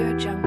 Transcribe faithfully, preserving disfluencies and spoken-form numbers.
AudioJungle.